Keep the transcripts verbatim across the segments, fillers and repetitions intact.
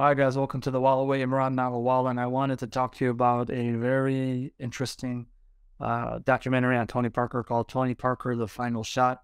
Hi guys, welcome to The Wall Away. I'm Ron Nagawala, and I wanted to talk to you about a very interesting uh, documentary on Tony Parker called Tony Parker, The Final Shot.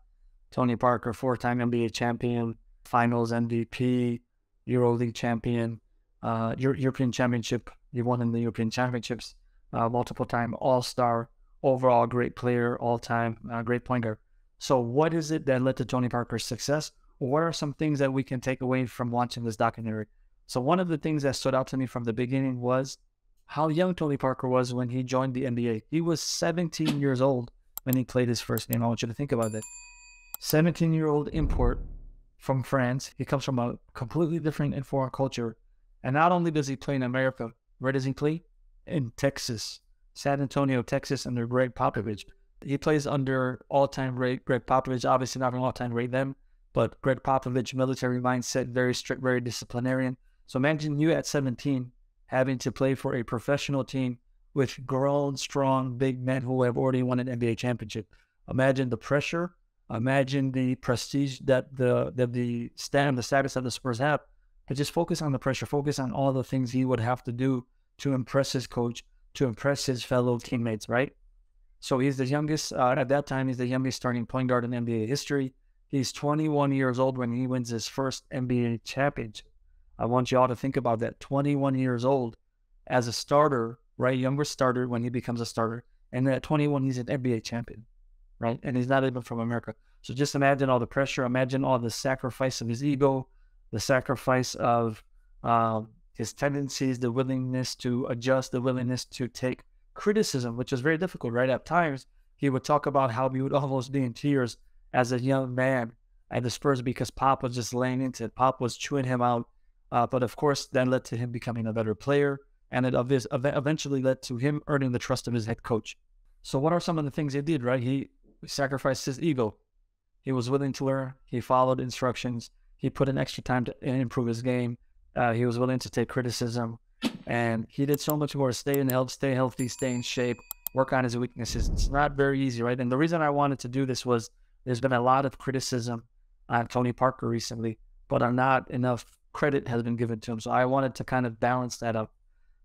Tony Parker, four-time N B A champion, finals M V P, EuroLeague champion, uh, Euro European championship. He won in the European championships, uh, multiple-time all-star, overall great player, all-time uh, great point guard. So what is it that led to Tony Parker's success? What are some things that we can take away from watching this documentary? So one of the things that stood out to me from the beginning was how young Tony Parker was when he joined the N B A. He was seventeen years old when he played his first game. I want you to think about that. seventeen-year-old import from France. He comes from a completely different and foreign culture. And not only does he play in America, where does he play? In Texas. San Antonio, Texas, under Greg Popovich. He plays under all-time great Greg Popovich, obviously not an all-time great then, but Greg Popovich, military mindset, very strict, very disciplinarian. So imagine you at seventeen having to play for a professional team with grown, strong, big men who have already won an N B A championship. Imagine the pressure. Imagine the prestige that the that the stand, the status that the Spurs have. But just focus on the pressure. Focus on all the things he would have to do to impress his coach, to impress his fellow teammates, right? So he's the youngest, uh, at that time, he's the youngest starting point guard in N B A history. He's twenty-one years old when he wins his first N B A championship. I want you all to think about that. twenty-one years old as a starter, right? Younger starter when he becomes a starter. And then at twenty-one, he's an N B A champion, right? And he's not even from America. So just imagine all the pressure. Imagine all the sacrifice of his ego, the sacrifice of uh, his tendencies, the willingness to adjust, the willingness to take criticism, which was very difficult, right? At times, he would talk about how he would almost be in tears as a young man at the Spurs because Pop was just laying into it. Pop was chewing him out. Uh, but of course, that led to him becoming a better player, and it eventually led to him earning the trust of his head coach. So what are some of the things he did, right? He sacrificed his ego. He was willing to learn. He followed instructions. He put in extra time to improve his game. Uh, he was willing to take criticism. And he did so much more. Stay in health, stay healthy, stay in shape, work on his weaknesses. It's not very easy, right? And the reason I wanted to do this was there's been a lot of criticism on Tony Parker recently, but not enough credit has been given to him. So I wanted to kind of balance that up.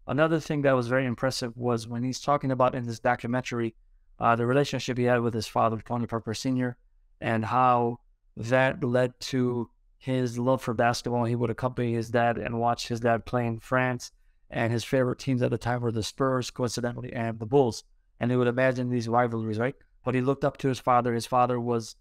Another thing that was very impressive was when he's talking about in this documentary, uh, the relationship he had with his father, Tony Parker Senior, and how that led to his love for basketball. He would accompany his dad and watch his dad play in France, and his favorite teams at the time were the Spurs, coincidentally, and the Bulls. And he would imagine these rivalries, right? But he looked up to his father. His father was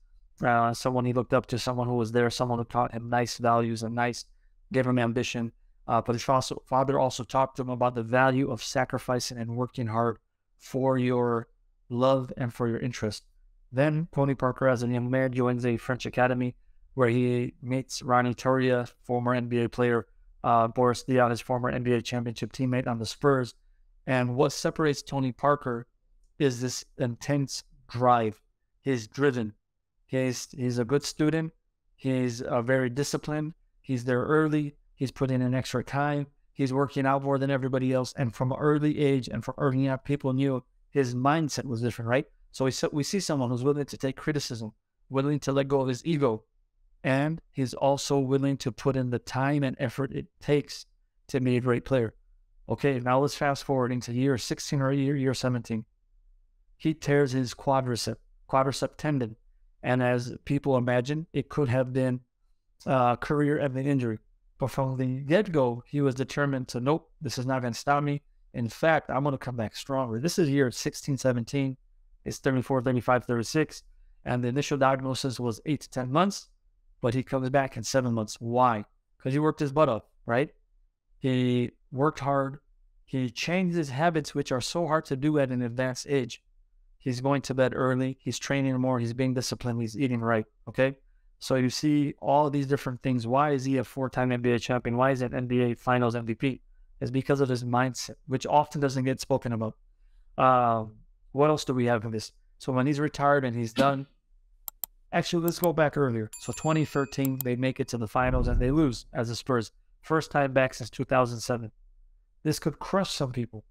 uh, someone he looked up to, someone who was there, someone who taught him nice values and nice gave him ambition, uh, but his father also talked to him about the value of sacrificing and working hard for your love and for your interest. Then Tony Parker, as a young man, joins a French academy where he meets Ronnie Toria, former N B A player, uh, Boris Diaw, his former N B A championship teammate on the Spurs. And what separates Tony Parker is this intense drive. He's driven. He's, he's a good student. He's uh, very disciplined. He's there early. He's putting in extra time. He's working out more than everybody else. And from an early age and from early on, people knew his mindset was different, right? So we, we see someone who's willing to take criticism, willing to let go of his ego. And he's also willing to put in the time and effort it takes to be a great player. Okay, now let's fast forward into year sixteen or year, year seventeen. He tears his quadricep, quadricep tendon. And as people imagine, it could have been Uh, career ending injury. But from the get-go, he was determined to, nope, this is not going to stop me. In fact, I'm going to come back stronger. This is year sixteen, seventeen. It's thirty-four, thirty-five, thirty-six. And the initial diagnosis was eight to ten months, but he comes back in seven months. Why? Because he worked his butt up, right? He worked hard. He changed his habits, which are so hard to do at an advanced age. He's going to bed early. He's training more. He's being disciplined. He's eating right, okay? So you see all these different things. Why is he a four-time N B A champion? Why is he an N B A Finals M V P? It's because of his mindset, which often doesn't get spoken about. Uh, what else do we have in this? So when he's retired and he's done, actually, let's go back earlier. So twenty thirteen, they make it to the Finals and they lose as the Spurs. First time back since two thousand seven. This could crush some people.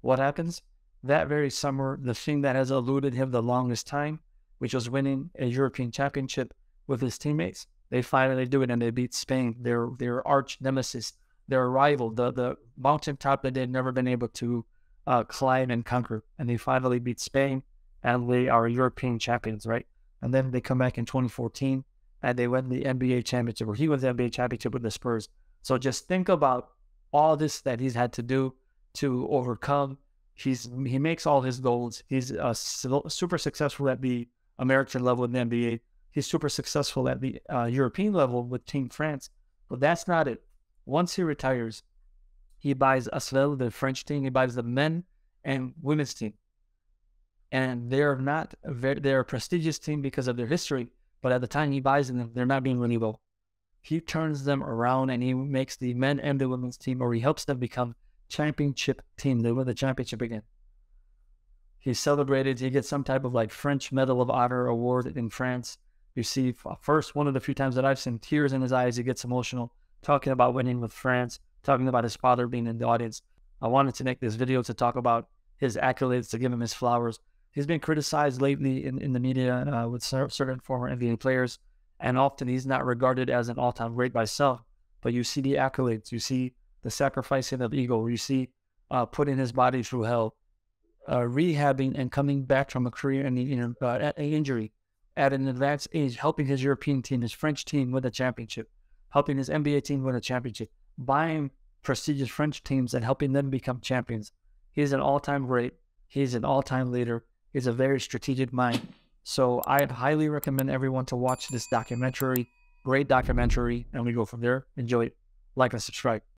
What happens? That very summer, the thing that has eluded him the longest time, which was winning a European championship with his teammates, they finally do it and they beat Spain, their their arch nemesis, their rival, the the mountain top that they've never been able to uh, climb and conquer. And they finally beat Spain, and they are European champions, right? And then they come back in twenty fourteen, and they win the N B A championship, or he wins the N B A championship with the Spurs. So just think about all this that he's had to do to overcome. He's he makes all his goals. He's uh, super successful at the American level in the N B A. He's super successful at the uh, European level with Team France. But that's not it. Once he retires, he buys ASVEL, the French team. He buys the men and women's team. And they're not very, they're a prestigious team because of their history. But at the time he buys them, they're not being really well. He turns them around, and he makes the men and the women's team, or he helps them become championship team. They win the championship again. He's celebrated. He gets some type of like French Medal of Honor award in France. You see, first, one of the few times that I've seen tears in his eyes, he gets emotional, talking about winning with France, talking about his father being in the audience. I wanted to make this video to talk about his accolades, to give him his flowers. He's been criticized lately in, in the media uh, with certain former N B A players, and often he's not regarded as an all-time great by some. But you see the accolades, you see the sacrificing of ego, you see uh, putting his body through hell, uh, rehabbing and coming back from a career and you know, uh, at an injury at an advanced age, helping his European team, his French team win a championship, helping his N B A team win a championship, buying prestigious French teams and helping them become champions. He's an all-time great. He's an all-time leader. He's a very strategic mind. So I highly recommend everyone to watch this documentary. Great documentary. And we go from there. Enjoy it. Like and subscribe.